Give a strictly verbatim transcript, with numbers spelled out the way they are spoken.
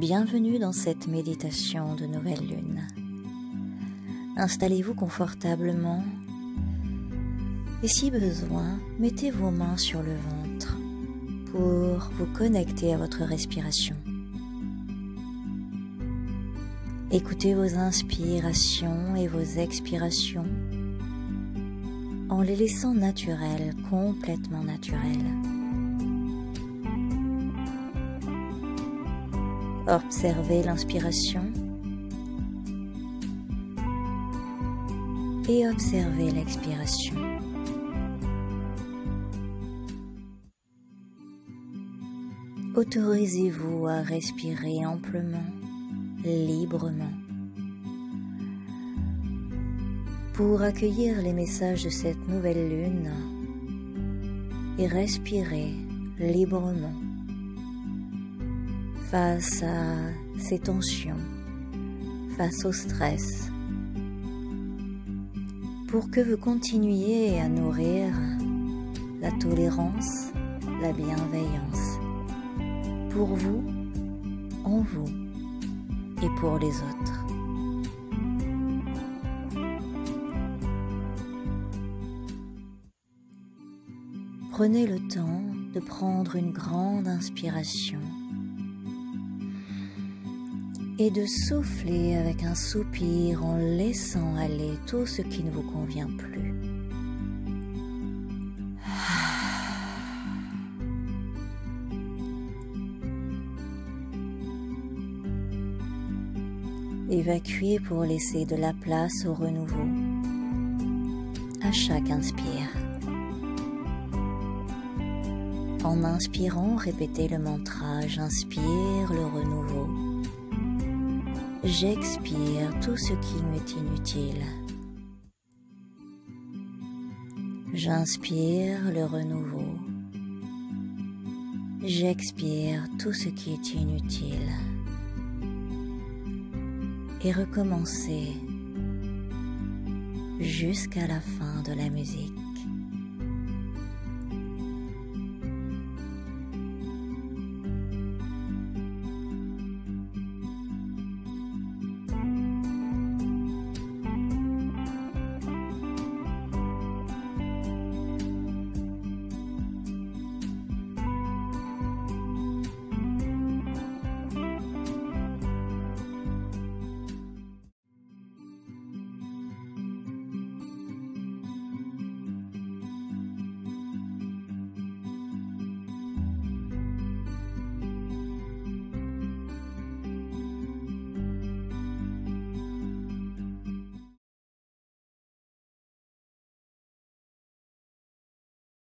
Bienvenue dans cette méditation de nouvelle lune. Installez-vous confortablement et si besoin, mettez vos mains sur le ventre pour vous connecter à votre respiration. Écoutez vos inspirations et vos expirations en les laissant naturelles, complètement naturelles. Observez l'inspiration et observez l'expiration. Autorisez-vous à respirer amplement, librement, pour accueillir les messages de cette nouvelle lune et respirer librement. Face à ces tensions, face au stress, pour que vous continuiez à nourrir la tolérance, la bienveillance, pour vous, en vous et pour les autres. Prenez le temps de prendre une grande inspiration et de souffler avec un soupir en laissant aller tout ce qui ne vous convient plus. Évacuez pour laisser de la place au renouveau à chaque inspire. En inspirant, répétez le mantra « J'inspire le renouveau ». J'expire tout ce qui m'est inutile. J'inspire le renouveau. J'expire tout ce qui est inutile. Et recommencez jusqu'à la fin de la musique.